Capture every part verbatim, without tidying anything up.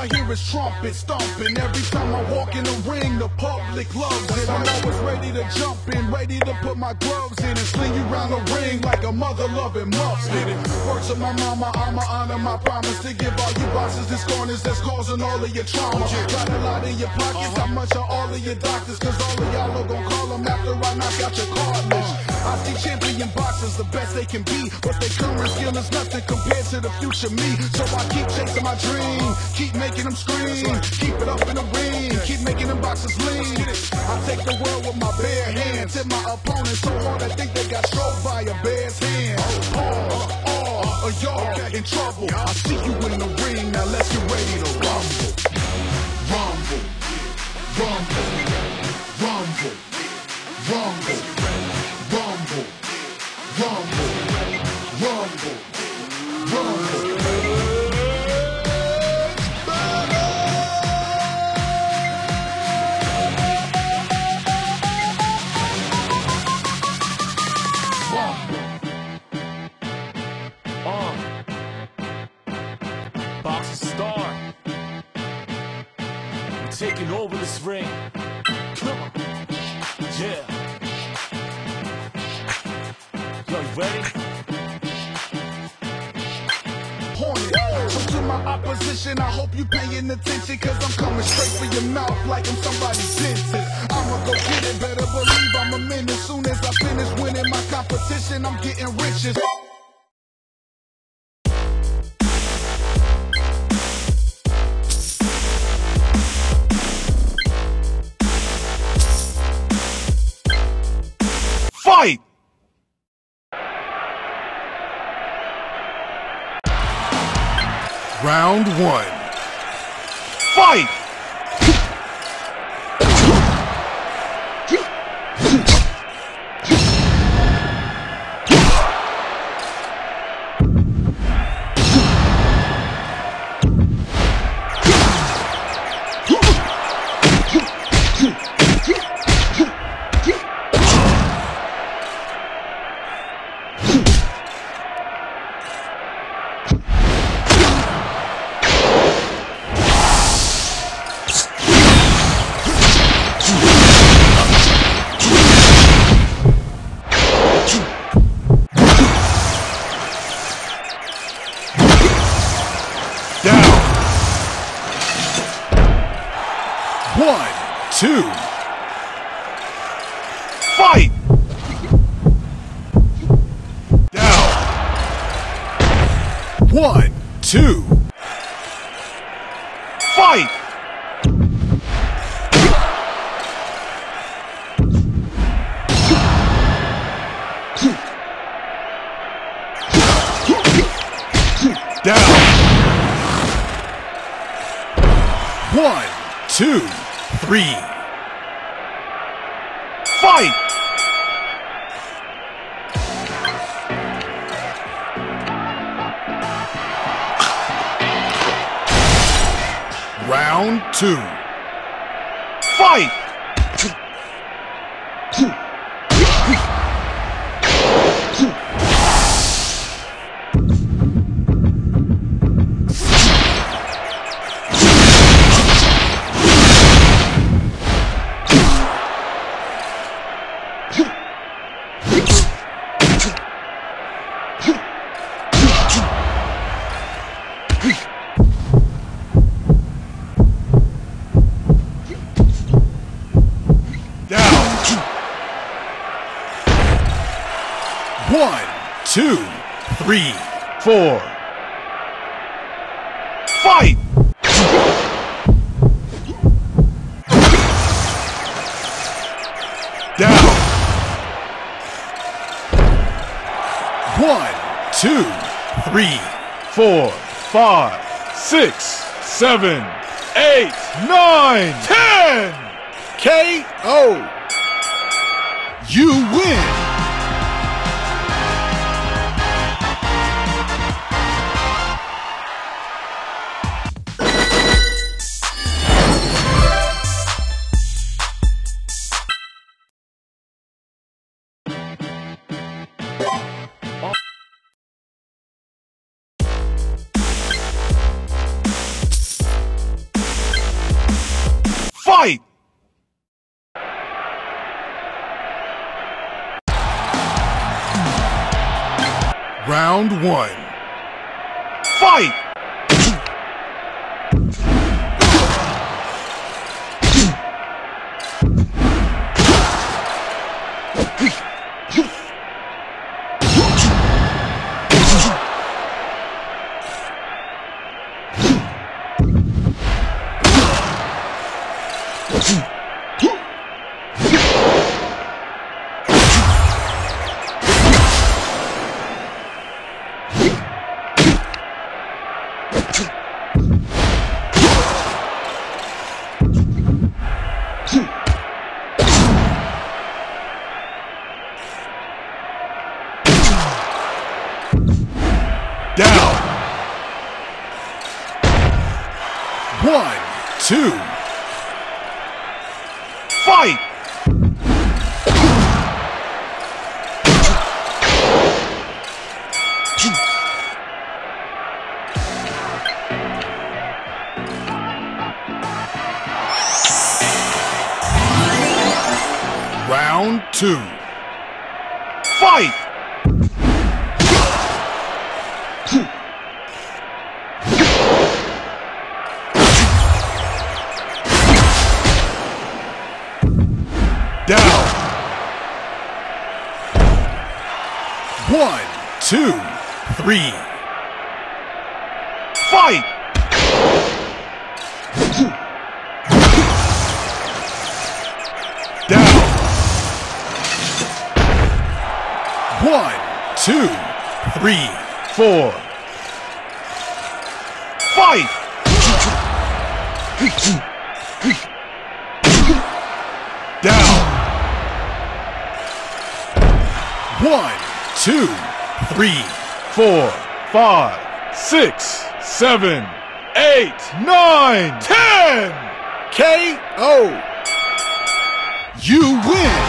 I hear is trumpets stomping. Every time I walk in the ring, the public loves it. I'm always ready to jump in, ready to put my gloves in and sling you round the ring like a mother-loving mustard. Words of my mama, I'ma honor my promise to give all you bosses this corners that's causing all of your trauma. Got a lot in your pockets, how much are all of your doctors? Cause all of y'all are gonna call them after I knock out your cartilage. I see champion boxers, the best they can be, but their current skill is nothing compared to the future me. So I keep chasing my dream, keep making them scream, keep it up in the ring, keep making them boxers lean. I take the world with my bare hands, hit my opponent so hard I think they got stroked by a bear's hand. Pause, awe, or y'all got in trouble. I see you in the ring, now let's get ready to rumble. Rumble, rumble, rumble, rumble, rumble, rumble, rumble, rumble. Uh, Boxing Star, I'm taking over this ring. Come on, yeah. Ready? So to my opposition, I hope you paying attention, cause I'm coming straight for your mouth like I'm somebody's dentist. I'ma go get it, better believe I'm a menace. Soon as I finish winning my competition, I'm getting riches. Fight! Round one. Fight! One, two, fight! Down. One, two, fight! Down. One, two, three. Fight! Round two. Fight! One, two, three, four. Fight! Down. One, two, three, four, five, six, seven, eight, nine, ten. K O. You win. fight! Round one. Fight! Down. One, two. Fight. Round two. Fight. Down. One, two, three. Fight! Down. One, two, three, four. Fight! Down. One, two, three, four, five, six, seven, eight, nine, ten. K O. You win.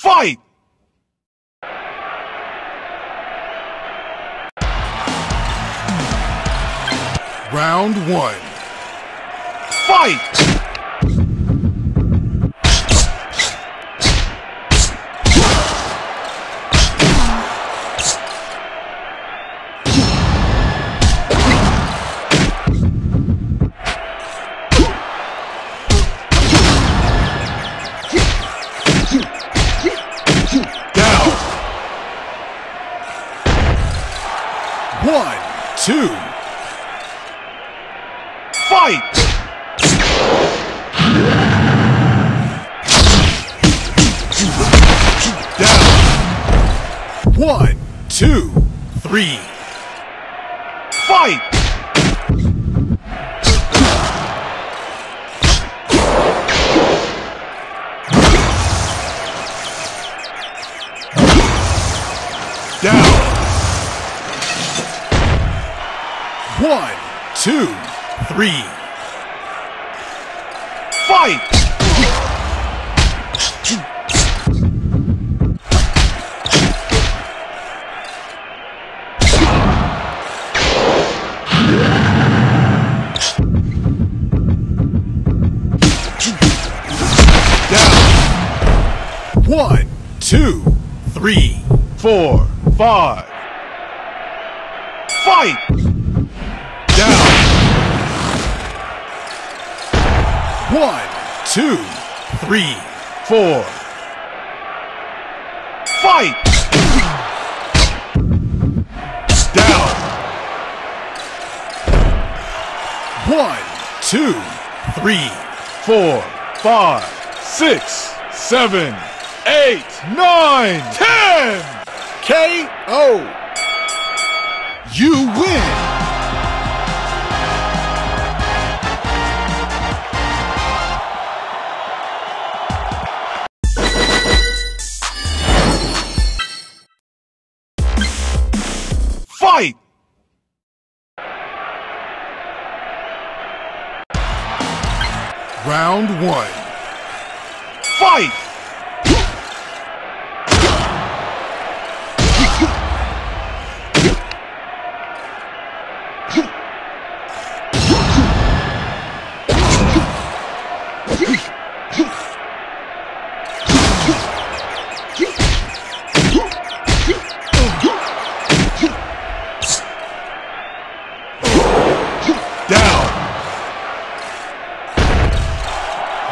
Fight! Round one. Fight! One, two, fight! Down. One, two, three, fight! One, two, three. Fight! Down. One, two, three, four, five. Fight! Down. One, two, three, four. Fight! Down. One, two, three, four, five, six, seven, eight, nine, ten. K O. You win. fight! Round one. Fight!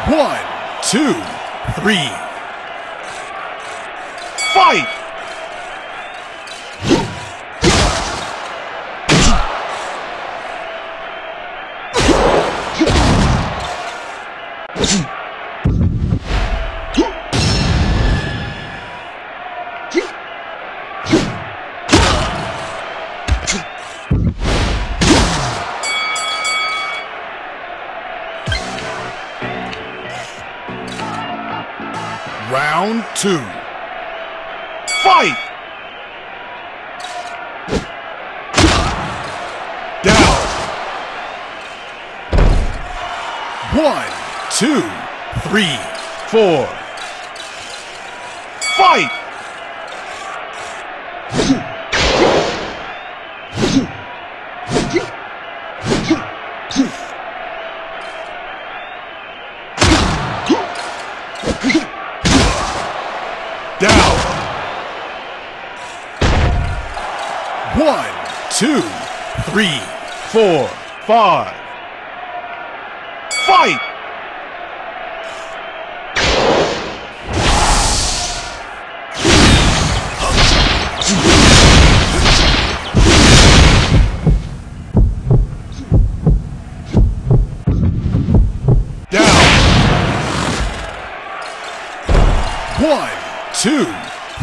One, two, three. Fight! Round two. Fight! Down. One, two, three, four. Fight! Down. One, two, three, four, five. Fight! Down. One. Two,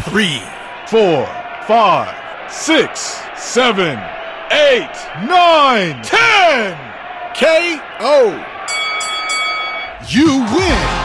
three, four, five, six, seven, eight, nine, ten. K O. You win.